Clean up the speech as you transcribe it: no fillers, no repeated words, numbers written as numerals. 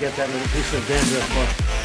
get that little piece of dandruff off.